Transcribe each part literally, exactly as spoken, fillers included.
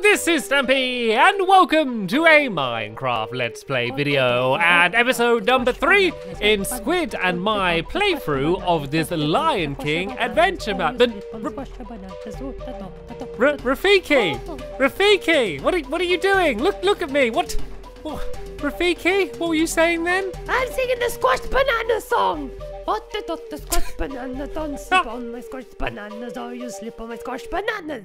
Hello, this is Stampy, and welcome to a Minecraft Let's Play video, and episode number three in Squid and my playthrough of this Lion King adventure map. The R Rafiki, Rafiki, what are, what are you doing? Look, look at me. What, what, Rafiki? What were you saying then? I'm singing the squashed banana song. What the dot the squashed banana? Don't sleep on my squashed bananas, or you sleep on my squashed bananas.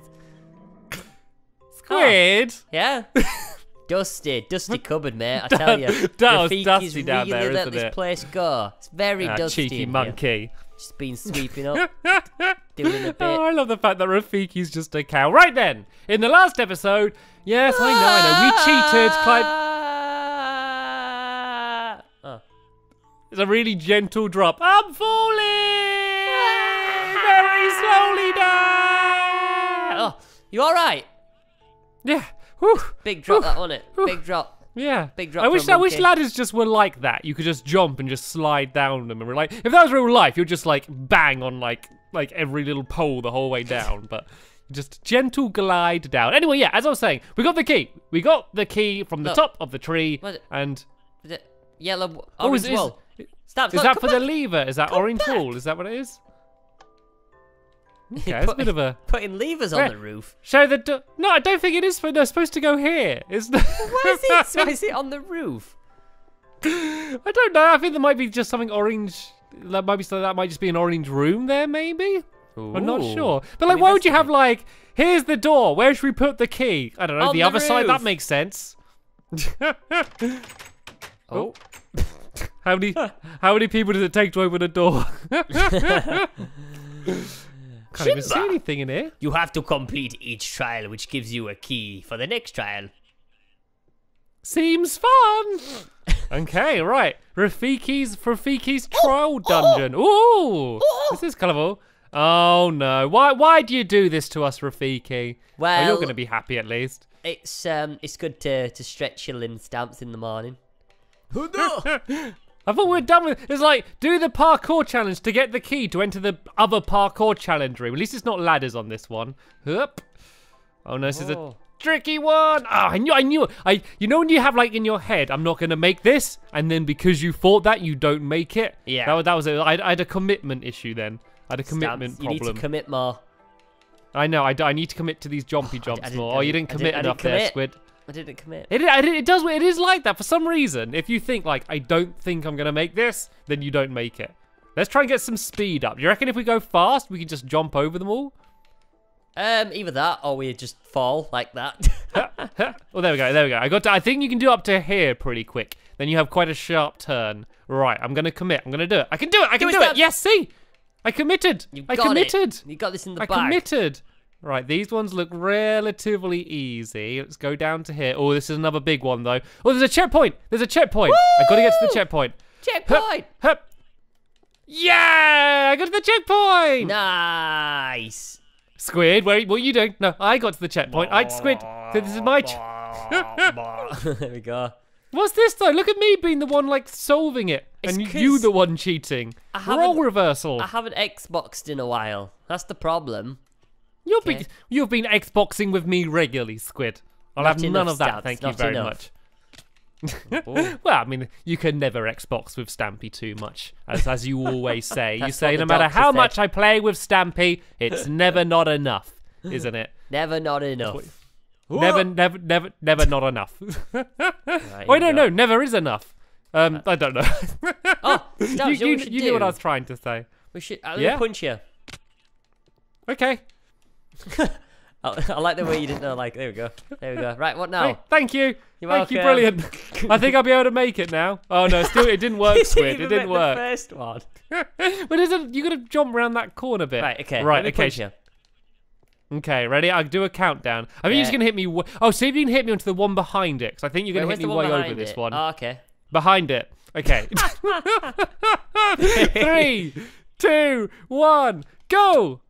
Squid? Oh, yeah. Dusty, dusty cupboard, mate, I tell you. That was dusty down there, isn't it? Rafiki's really let this place go. It's very ah, dusty. Cheeky monkey. Here. She's been sweeping up, doing a bit. Oh, I love the fact that Rafiki's just a cow. Right then, in the last episode, yes, I know, I know, we cheated. Clive... Oh. It's a really gentle drop. I'm falling! Very slowly down! Oh, you all right? Yeah. Whew. Big drop Whew. that, wasn't it? Whew. Big drop. Yeah. Big drop. I wish I wish ladders just were like that. You could just jump and just slide down them, and we're like, if that was real life, you'd just like bang on like like every little pole the whole way down. But just gentle glide down. Anyway, yeah. As I was saying, we got the key. We got the key from the Look, top of the tree, was it, and was it yellow. Oh, is, is, wall. Is, Stop, is look, that for back. the lever? Is that come orange back. wall? Is that what it is? Okay, putting, it's a bit of a... Putting levers yeah. on the roof. Show the do No, I don't think it is. For, they're supposed to go here. It's the Why is it? Why is it on the roof? I don't know. I think there might be just something orange. That might be. So that might just be an orange room there, maybe. Ooh. I'm not sure. But like, I mean, why would you have like? Here's the door. Where should we put the key? I don't know. On the, the other roof. side. That makes sense. oh. How many? How many people does it take to open a door? Can't even see anything in here. You have to complete each trial, which gives you a key for the next trial. Seems fun. Okay, right. Rafiki's Rafiki's oh, trial dungeon. Oh, Ooh, oh. This is colourful. Oh no! Why? Why do you do this to us, Rafiki? Well, well you're going to be happy at least. It's um, it's good to to stretch your limb stamps in the morning. Oh, no. I thought we were done with it. It's like, do the parkour challenge to get the key to enter the other parkour challenge room. At least it's not ladders on this one. Hup. Oh no, this oh. is a tricky one. Oh, I knew, I knew it. I, you know when you have like in your head, I'm not gonna make this, and then because you thought that, you don't make it? Yeah. That, that was it, I, I had a commitment issue then. I had a commitment Stamps. problem. You need to commit more. I know, I, I need to commit to these jumpy jumps oh, I, I more. I oh, you didn't commit didn't, enough didn't commit. there, Squid. I didn't commit. It, it, it does. It is like that for some reason. If you think like I don't think I'm gonna make this, then you don't make it. Let's try and get some speed up. Do you reckon if we go fast, we can just jump over them all? Um, either that or we just fall like that. Well, there we go. There we go. I got to, I think you can do up to here pretty quick. Then you have quite a sharp turn. Right. I'm gonna commit. I'm gonna do it. I can do it. I can do, do it. That. Yes. See, I committed. You got I committed. It. You got this in the bag. I committed. Right, these ones look relatively easy. Let's go down to here. Oh, this is another big one, though. Oh, there's a checkpoint. There's a checkpoint. Woo! I've got to get to the checkpoint. Checkpoint. Hup, hup. Yeah, I got to the checkpoint. Nice. Squid, where, what are you doing? No, I got to the checkpoint. I Squid, this is my... There we go. What's this, though? Look at me being the one, like, solving it. It's and you the one cheating. Role reversal. I haven't Xboxed in a while. That's the problem. You've been, you've been Xboxing with me regularly, Squid. I'll not have none of that, Stamps, thank you very enough. much. Well, I mean, you can never Xbox with Stampy too much, as, as you always say. You say no matter how said. much I play with Stampy, it's never not enough, isn't it? Never not enough. Never, never, never, never not enough. Right, oh, no, no, never is enough. Um, uh, I don't know. Oh, no, you, you, you, you knew what I was trying to say. We should, I'm yeah? gonna punch you. Okay. I, I like the way you didn't know. Like, there we go, there we go. Right, what now? Hey, thank you, You're thank welcome. you, brilliant. I think I'll be able to make it now. Oh no, still it didn't work, Squid. It didn't work. The first one. But isn't you gotta jump around that corner bit? Right, okay. Right, okay. Okay, ready? I'll do a countdown. I think yeah. you're just gonna hit me. W oh, see if you can hit me onto the one behind it. Cause I think you're gonna Wait, hit me way over it? this one. Oh, okay. Behind it. Okay. Three, two, one, go.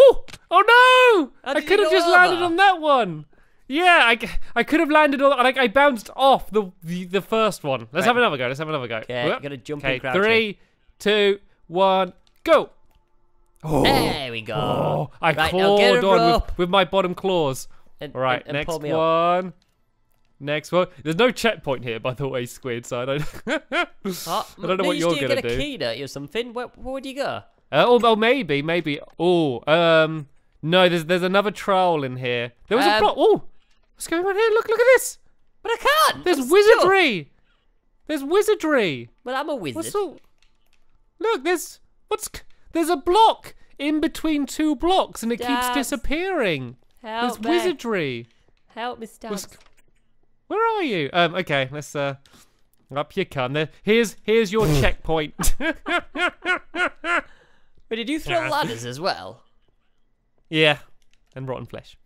Oh! Oh no! I could have just landed on that one. Yeah, I, I could have landed on. Like I bounced off the the, the first one. Let's right. have another go. Let's have another go. Okay, I'm gonna jump in. Okay, three, two, one, go! Oh, there we go. Oh, I right, clawed on with, with my bottom claws. And, all right, and, and next me one. Up. Next one. There's no checkpoint here, by the way, Squid. So I don't. uh, I don't know what you're gonna do. You get a key, don't you, or something? Where, where would you go? Uh, oh, oh, maybe, maybe. Oh, um, no. There's there's another trowel in here. There was um, a block. Oh, what's going on here? Look, look at this. But I can't. There's I'm wizardry. Still... There's wizardry. Well, I'm a wizard. What's all... Look, there's what's there's a block in between two blocks, and it Stabs. keeps disappearing. Help there's me. wizardry. Help me, Stabs. Where are you? Um, okay, let's uh, up you come. There, here's here's your checkpoint. But did you throw yeah. ladders as well? Yeah, and rotten flesh.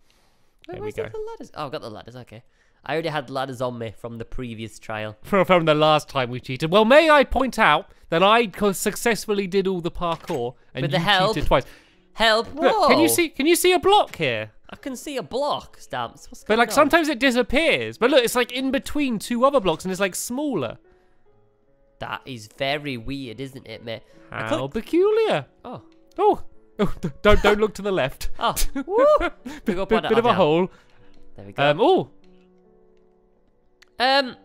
Where there we go. The ladders? Oh, I got the ladders. Okay, I already had ladders on me from the previous trial. From the last time we cheated. Well, may I point out that I successfully did all the parkour and With you the help. cheated twice. Help! Look, Whoa. Can you see? Can you see a block here? I can see a block, Stamps. What's going on? But like on? sometimes it disappears. But look, it's like in between two other blocks, and it's like smaller. That is very weird, isn't it, mate? How peculiar! Oh, oh, oh don't don't look to the left. Oh, woo. bit, bit, bit of a hole. There we go. Um, oh, um,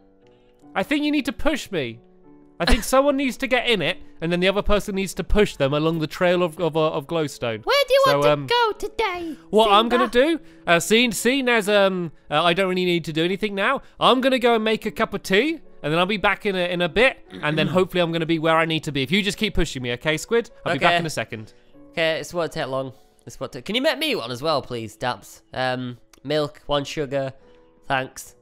I think you need to push me. I think someone needs to get in it, and then the other person needs to push them along the trail of of, of glowstone. Where do you so, want to um, go today? What Simba? I'm gonna do? Uh, seen, seen as um, uh, I don't really need to do anything now. I'm gonna go and make a cup of tea, and then I'll be back in a, in a bit, and then hopefully I'm gonna be where I need to be. If you just keep pushing me, okay, Squid? I'll okay. be back in a second. Okay, it's won't take long. It's won't take. Can you make me one as well, please, Daps? Um, milk, one sugar, thanks.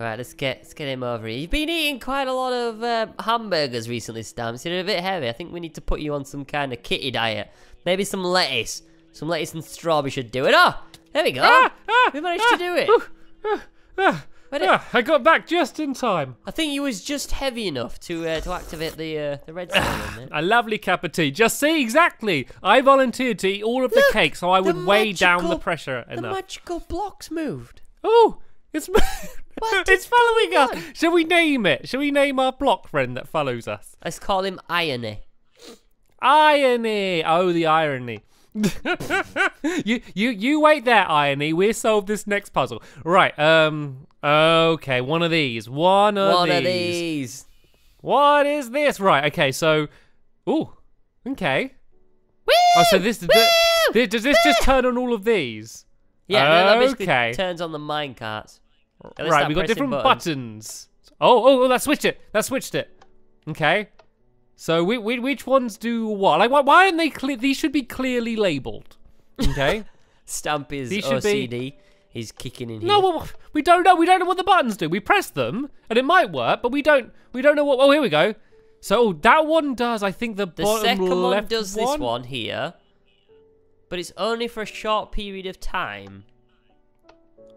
Alright, let's get let's get him over here. You've been eating quite a lot of uh, hamburgers recently, Stamps. You're a bit heavy. I think we need to put you on some kind of kitty diet. Maybe some lettuce. Some lettuce and strawberry should do it. Oh, there we go. Ah, ah, we managed ah, to do it. Ooh, ah, ah, ah, I got back just in time. I think you was just heavy enough to uh, to activate the uh, the red seal. A lovely cup of tea. Just see, exactly. I volunteered to eat all of Look, the cake, so I would magical, weigh down the pressure enough. The magical block's moved. Oh, it's moved. What? It's following us. On? Shall we name it? Shall we name our block friend that follows us? Let's call him Irony. Irony. Oh, the irony. you, you, you wait there, Irony. We'll solve this next puzzle. Right. Um. Okay. One of these. One of one these. One of these. What is this? Right. Okay. So. Ooh. Okay. Woo! Oh, so this, this, this does this Woo! just turn on all of these? Yeah. Okay. No, that basically turns on the minecarts. Right, we got different buttons. buttons. Oh, oh, that switched it. That switched it. Okay. So, we, we, which ones do what? Like, why, why aren't they clear? These should be clearly labelled. Okay. Stampy's O C D. Be... He's kicking in no, here. No, we don't know. We don't know what the buttons do. We press them, and it might work, but we don't. We don't know what. Oh, here we go. So oh, that one does. I think the, the bottom second left one does one. this one here, but it's only for a short period of time.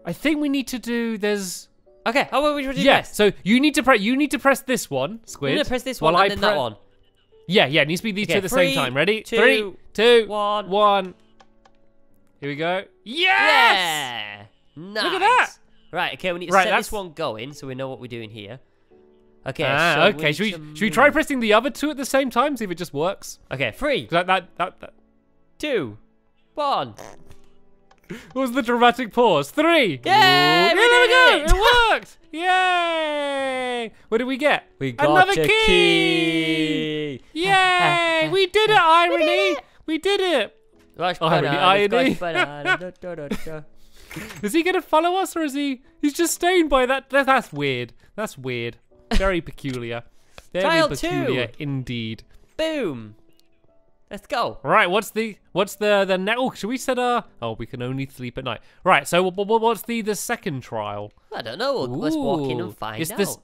I think we need to do. There's okay. Oh, which one do you yeah, press? So you need to press. You need to press this one, Squid. You need to press this one and I then that one. Yeah, yeah. It needs to be these okay, two at the three, same time. Ready? Two, Three, two, one, one. Here we go. Yes! Yeah. Nice. Look at that. Right. Okay. We need to right, set that's... this one going so we know what we're doing here. Okay. Ah, so okay. We should, we, to... should we try pressing the other two at the same time? See if it just works. Okay. Three. That that that. that. Two. One. What was the dramatic pause? Three! Yay! Yeah, there we go! It. it worked! Yay! What did we get? We got Another a key! key. Yay! We did it, Irony! We did it! Gosh, irony, irony. Gosh, is he gonna follow us or is he... He's just staying by that. That's weird. That's weird. Very peculiar. Very Trial peculiar two. indeed. Boom! Let's go. Right, what's the what's the the next? Oh, should we set a? Oh, we can only sleep at night. Right, so what's the the second trial? I don't know. Ooh, let's walk in and find it's out. It's the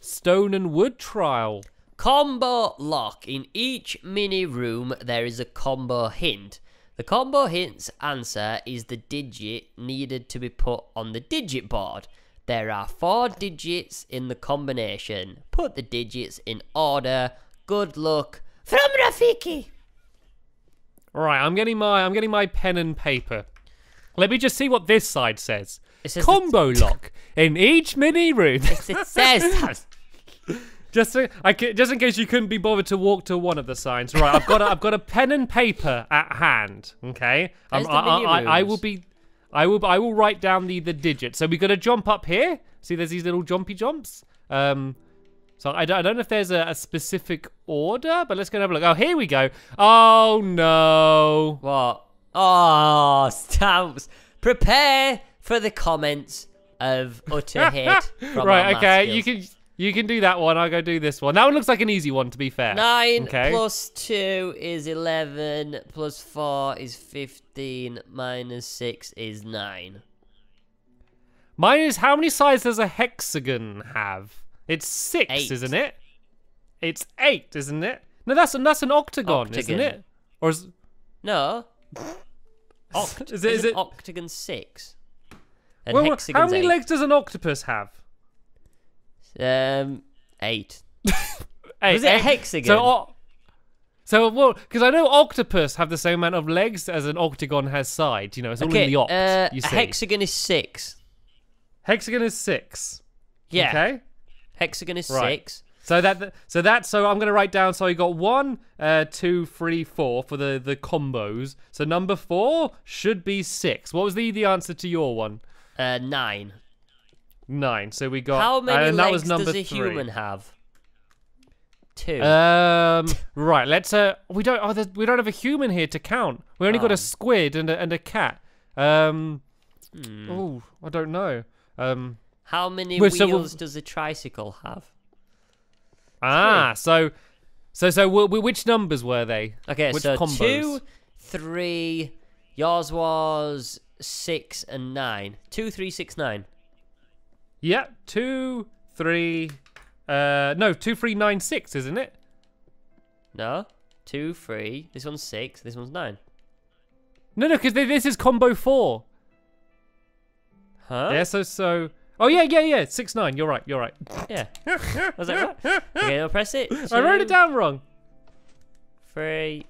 stone and wood trial. Combo lock. In each mini room, there is a combo hint. The combo hint's answer is the digit needed to be put on the digit board. There are four digits in the combination. Put the digits in order. Good luck from Rafiki. Right, I'm getting my I'm getting my pen and paper. Let me just see what this side says. It says combo lock in each mini room. It says that. Just so, I just in case you couldn't be bothered to walk to one of the signs. Right, I've got a, I've got a pen and paper at hand. Okay, um, I, I, I, I will be I will I will write down the, the digits. So we're going to jump up here. See, there's these little jumpy jumps. Um, so I don't, I don't know if there's a, a specific order, but let's go and have a look. Oh, here we go. Oh, no. What? Oh, Stamps. Prepare for the comments of utter hate from right, okay. Skills. You can you can do that one. I'll go do this one. That one looks like an easy one, to be fair. Nine okay. plus two is eleven. Plus four is fifteen. Minus six is nine. Mine is, how many sides does a hexagon have? It's six, eight. Isn't it? It's eight, isn't it? No, that's an, that's an octagon, octagon, isn't it? Or is... No. Oct is it, is it... octagon six? And well, how many eight. legs does an octopus have? Um, eight. eight Was it eight. a hexagon? So, so well, because I know octopus have the same amount of legs as an octagon has sides. You know, it's all okay, in the oct. Uh, you see. A hexagon is six. Hexagon is six. Yeah. Okay. Hexagon is right. six. So that, so that, so I'm gonna write down. So you got one, uh, two, three, four for the the combos. So number four should be six. What was the the answer to your one? Uh, nine. Nine. So we got. How many uh, and legs that was number does a three. human have? Two. Um. Right. Let's. Uh. We don't. Oh, we don't have a human here to count. We only um. got a squid and a, and a cat. Um. Hmm. Oh, I don't know. Um. How many wheels so we'll, does a tricycle have? Ah. So. So so which numbers were they? Okay. Which so combos? Two, three. Yours was. Six and nine. Two, three, six, nine. Yeah, two, three. Uh, no, two, three, nine, six, isn't it? No, two, three. This one's six. This one's nine. No, no, because this is combo four. Huh? Yeah. So, so. Oh yeah, yeah, yeah. Six, nine. You're right. You're right. Yeah. Was that right? Okay, I'll press it. Two, I wrote it down wrong. Three.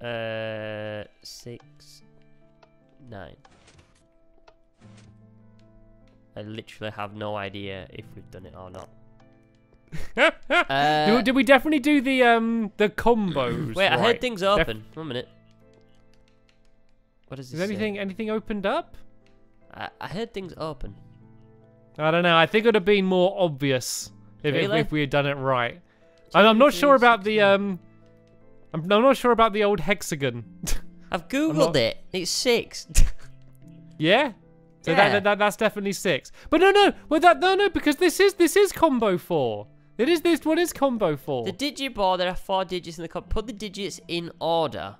Uh, six. Nine. I literally have no idea if we've done it or not. uh, did, did we definitely do the um the combos? Wait, right. I heard things open. Def One minute. What does this Is anything say? anything opened up? I, I heard things open. I don't know. I think it would have been more obvious if, really? if, if we had done it right. Two, and I'm not sure about the um. I'm, I'm not sure about the old hexagon. I've googled not... it. It's six. yeah. So yeah. That, that that's definitely six. But no, no, well that no, no, because this is this is combo four. It is this one is combo four. The digiboard. There are four digits in the combo. Put the digits in order.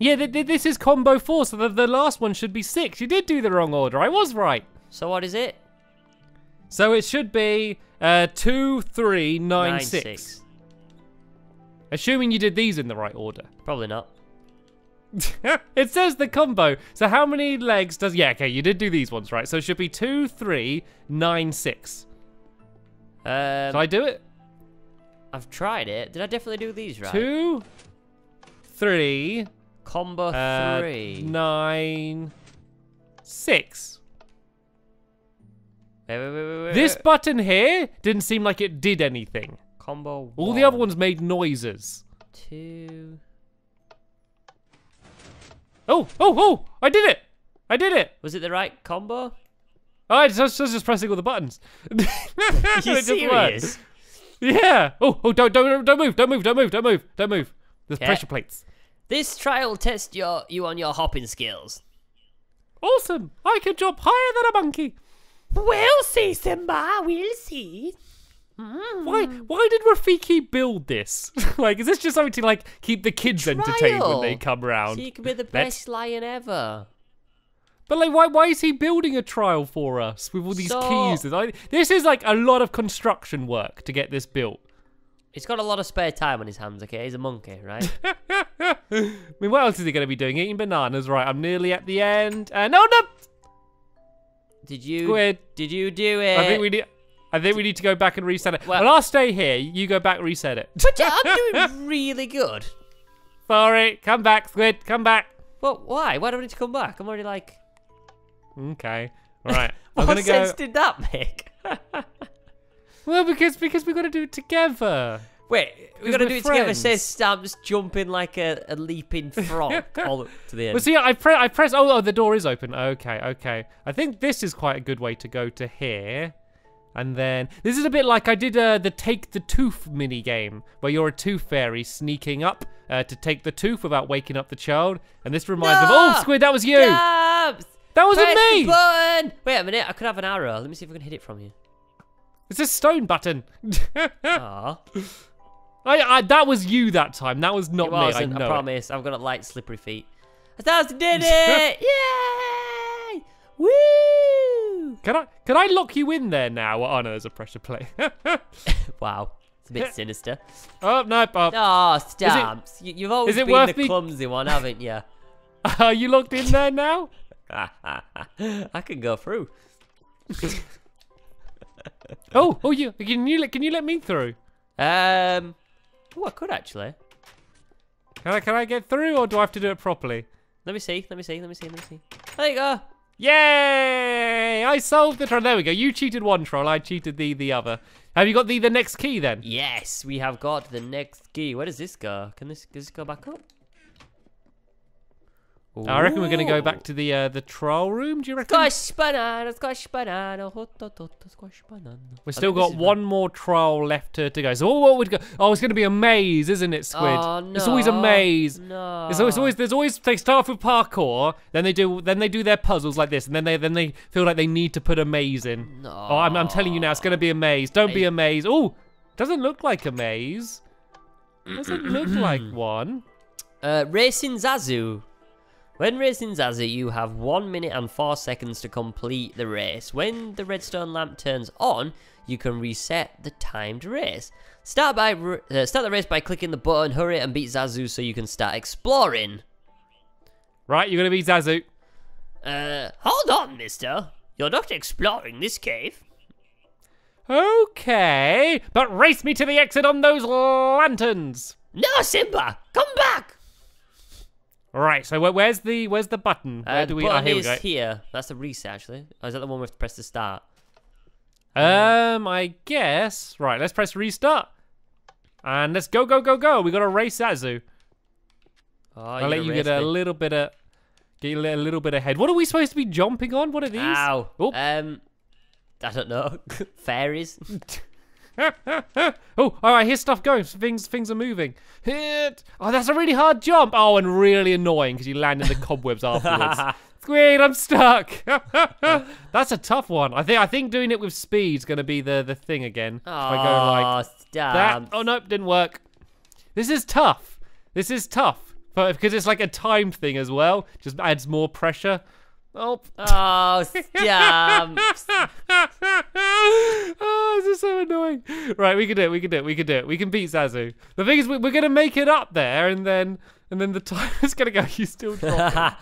Yeah, th th this is combo four. So the, the last one should be six. You did do the wrong order. I was right. So what is it? So it should be uh, two, three, nine, nine six. six. Assuming you did these in the right order. Probably not. It says the combo. So how many legs does... Yeah, okay, you did do these ones, right? So it should be two, three, nine, six. Um, did I do it? I've tried it. Did I definitely do these right? Two, three... Combo uh, three. Nine, six. Wait, wait, wait, wait, wait. This button here didn't seem like it did anything. Combo one. All the other ones made noises. Two... Oh, oh, oh! I did it! I did it! Was it the right combo? Oh, I was just, I was just pressing all the buttons. Are you serious? Yeah. Oh, oh! Don't, don't, don't move! Don't move! Don't move! Don't move! Don't move! There's okay. pressure plates. This trial tests your you on your hopping skills. Awesome! I can jump higher than a monkey. We'll see, Simba. We'll see. Mm. Why? Why did Rafiki build this? Like, is this just something to like keep the kids Trial. entertained when they come round? So you can be the best Let's... lion ever. But like, why? Why is he building a trial for us with all these so... keys? I, this is like a lot of construction work to get this built. He's got a lot of spare time on his hands. Okay, he's a monkey, right? I mean, what else is he going to be doing? Eating bananas, right? I'm nearly at the end. Uh, no, no. Did you? Squid. Did you do it? I think we did. I think we need to go back and reset it. Well, well I'll stay here. You go back and reset it. But I'm doing really good. Sorry. Come back, Squid. Come back. Well, why? Why do I need to come back? I'm already like... Okay. All right. What I'm gonna sense go... did that make? Well, because because we've got to do it together. Wait, we gotta do it friends. together. Says Stamps jumping like a, a leaping frog all up to the end. Well, see, I, pre I press. Oh, oh, the door is open. Okay, okay. I think this is quite a good way to go to here. And then this is a bit like I did uh, the take the tooth mini game, where you're a tooth fairy sneaking up uh, to take the tooth without waking up the child. And this reminds no! me of oh, Squid, that was you. Stamps! That wasn't Press me. The button. Wait a minute, I could have an arrow. Let me see if I can hit it from you. It's a stone button. Aww. I, I, that was you that time. That was not it me. I, know I promise. It. I've got light, slippery feet. I did it! Yay! Woo! Can I can I lock you in there now? Oh no, there's a pressure plate. Wow, it's a bit sinister. Oh no! Oh, oh Stamps! It, you, you've always been the me? clumsy one, haven't you? Are you locked in there now? I can go through. oh, oh, you can you let can you let me through? Um. Oh, I could actually. Can I, can I get through, or do I have to do it properly? Let me see, let me see, let me see, let me see. There you go. Yay! I solved the troll. There we go. You cheated one troll, I cheated the the other. Have you got the, the next key then? Yes, we have got the next key. Where does this go? Can this, does this go back up? Ooh. I reckon we're going to go back to the uh, the troll room, do you reckon? Squash banana, squash banana, hot, hot, hot, squash banana. We've still got one more troll left to, to go. So what would go? Oh, it's going to be a maze, isn't it, Squid? Oh, no. It's always a maze. No. It's always, always there's always they start off with parkour, then they do then they do their puzzles like this, and then they then they feel like they need to put a maze in. No. Oh, I'm I'm telling you now, it's going to be a maze. Don't I... be a maze. Oh, doesn't look like a maze. Doesn't look like one. Uh, Racing Zazu. When racing Zazu, you have one minute and four seconds to complete the race. When the redstone lamp turns on, you can reset the timed race. Start by uh, start the race by clicking the button, hurry and beat Zazu so you can start exploring. Right, you're gonna beat Zazu. Uh, hold on, mister. You're not exploring this cave. Okay, but race me to the exit on those lanterns. No, Simba, come back. Right, so where's the where's the button? Where uh, do we? Button oh, here is we go. Here. That's the reset, actually. Oh, is that the one we have to press to start? Um, I guess. Right, let's press restart, and let's go, go, go, go. We got to race Zazu. Oh, I'll let you get me. a little bit of get a little bit ahead. What are we supposed to be jumping on? What are these? Ow. Oh. Um, I don't know. Fairies. Oh, all right, here's stuff going. Things things are moving. Hit. Oh, that's a really hard jump. Oh, and really annoying because you land in the cobwebs afterwards. Squid, I'm stuck. That's a tough one. I think I think doing it with speed's gonna be the the thing again. Oh, I go like that. Oh nope, didn't work. This is tough. This is tough, but because it's like a time thing as well, just adds more pressure. Oh, oh Stamps. Oh, this is so annoying. Right, we can do it, we can do it, we can do it. We can beat Zazu. The thing is, we're going to make it up there, and then and then the timer's going to go, you still dropping.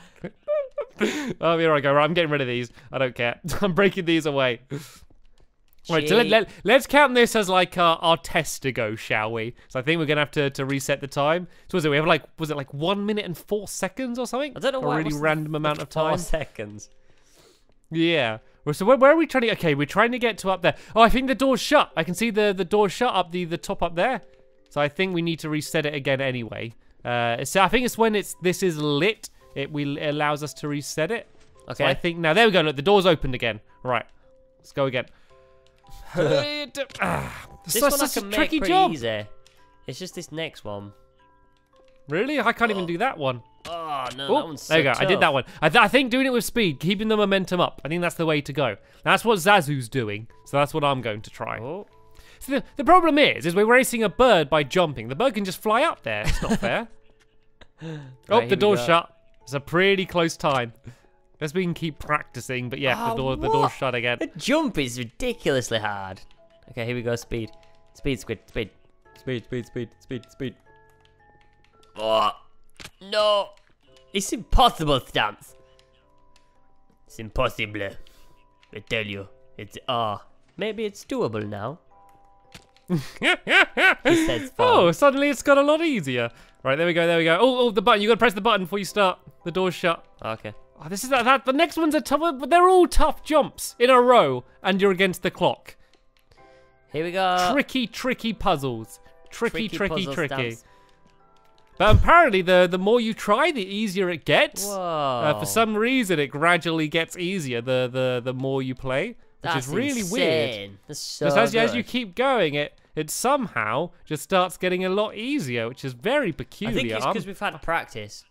Oh, here I go. Right, I'm getting rid of these. I don't care. I'm breaking these away. Right, so let, let, let's count this as like our, our test to go, shall we? So I think we're going to have to, to reset the time. So was it, we have like, was it like one minute and four seconds or something? I don't know. A why, really random amount of time. Four seconds. Yeah. So where, where are we trying to, okay, we're trying to get to up there. Oh, I think the door's shut. I can see the, the door shut up, the, the top up there. So I think we need to reset it again anyway. Uh, so I think it's when it's this is lit, it, we, it allows us to reset it. Okay. So I think, now there we go, look, the door's opened again. Right, let's go again. ah, this one I can make pretty easy. It's just this next one. Really? I can't oh. even do that one. Oh, no, Ooh, that one's so There you go, tough. I did that one. I, th I think doing it with speed, keeping the momentum up, I think that's the way to go. That's what Zazu's doing, so that's what I'm going to try. Oh. So the, the problem is, is we're racing a bird by jumping. The bird can just fly up there. It's not fair. Right, oh, the door's shut. It's a pretty close time. Guess we can keep practicing, but yeah, oh, the door what? the door's shut again. The jump is ridiculously hard. Okay, here we go, speed. Speed, Squid, speed. Speed, speed, speed, speed, speed. Oh, no. It's impossible, Stamps. It's impossible. I tell you, it's ah. Uh, maybe it's doable now. It says oh, suddenly it's got a lot easier. Right, there we go, there we go. Oh, oh, the button, you gotta press the button before you start. The door's shut. Okay. Oh, this is that, that. The next one's a tough one, but they're all tough jumps in a row, and you're against the clock. Here we go. Tricky, tricky puzzles. tricky, tricky, tricky. tricky. But apparently, the, the more you try, the easier it gets. Uh, for some reason, it gradually gets easier the the, the more you play, which That's is really insane. weird. That's so Because as, as you keep going, it it somehow just starts getting a lot easier, which is very peculiar. I think it's because we've had practice.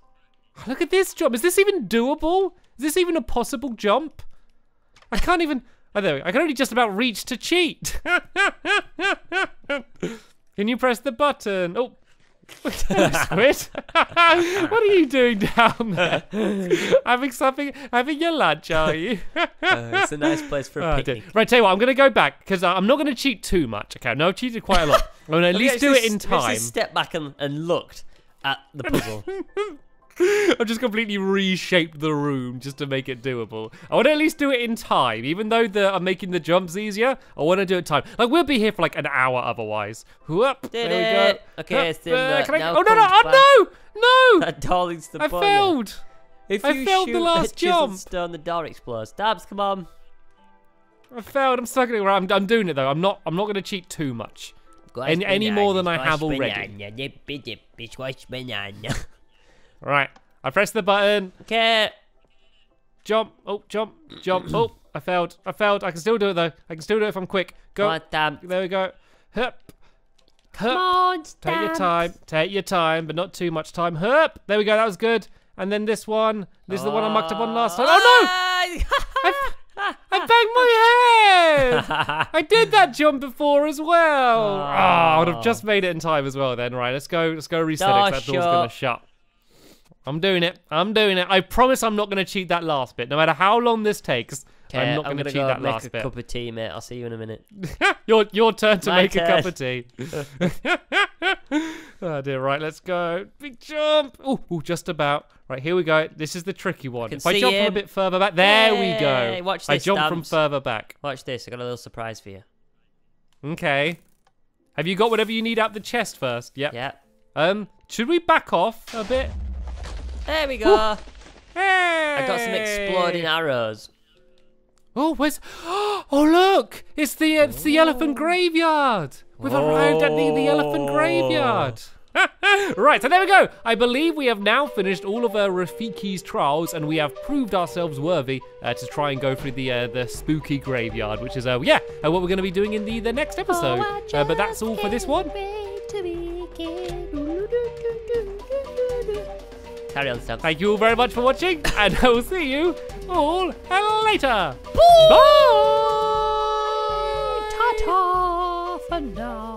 Look at this jump. Is this even doable? Is this even a possible jump? I can't even... Oh, there we go. I can only just about reach to cheat. Can you press the button? Oh. Squid, what are you doing down there? Having something, having your lunch, are you? uh, it's a nice place for a oh, picnic. Dear. Right, tell you what, I'm going to go back because I'm not going to cheat too much. Okay, no, I've cheated quite a lot. I'm going to at okay, least do just, it in time. I just stepped back and, and looked at the puzzle. I've just completely reshaped the room just to make it doable. I want to at least do it in time. Even though the, I'm making the jumps easier, I want to do it in time. Like, we'll be here for like an hour otherwise. Whoop, Did there it. we go. Okay, it's uh, can I, Oh, no, no, oh, no, no. That doll eats the I bugger. failed. If I you failed shoot the last jump. Stone, the door explodes. Dabs, come on. I failed. I'm stuck in it. I'm, I'm doing it, though. I'm not, I'm not going to cheat too much. And, any more than I have already. Right, I pressed the button. Okay. Jump, oh, jump, jump, oh, I failed, I failed. I can still do it though. I can still do it if I'm quick. Go, on, damn. There we go. Hup, hup. Come on, take damn. your time, take your time, but not too much time. Hup, there we go, that was good. And then this one, this oh. is the one I mucked up on last time. Oh no! I, I banged my head! I did that jump before as well. Oh. Oh, I would have just made it in time as well then. Right, let's go, let's go reset oh, it because that door's gonna shut. I'm doing it. I'm doing it. I promise I'm not going to cheat that last bit. No matter how long this takes, okay, I'm not going to cheat go that last bit. Make a cup of tea, mate. I'll see you in a minute. your, your turn to My make turn. a cup of tea. Oh, dear. Right, let's go. Big jump. Ooh, ooh, just about. Right, here we go. This is the tricky one. If I jump him. from a bit further back, there Yay. we go. Watch this, I jump stamps. from further back. Watch this. I got a little surprise for you. Okay. Have you got whatever you need out the chest first? Yep. Yep. Um, should we back off a bit? There we go. Hey. I got some exploding arrows. Oh, where's? Oh, look! It's the it's the Ooh. elephant graveyard. We've oh. arrived at the, the elephant graveyard. Right, so there we go. I believe we have now finished all of uh, Rafiki's trials, and we have proved ourselves worthy uh, to try and go through the uh, the spooky graveyard, which is uh, yeah, uh, what we're going to be doing in the the next episode. Oh, uh, but that's all for this one. Thank you very much for watching, and I will see you all later. Bye! Bye. Ta-ta for now.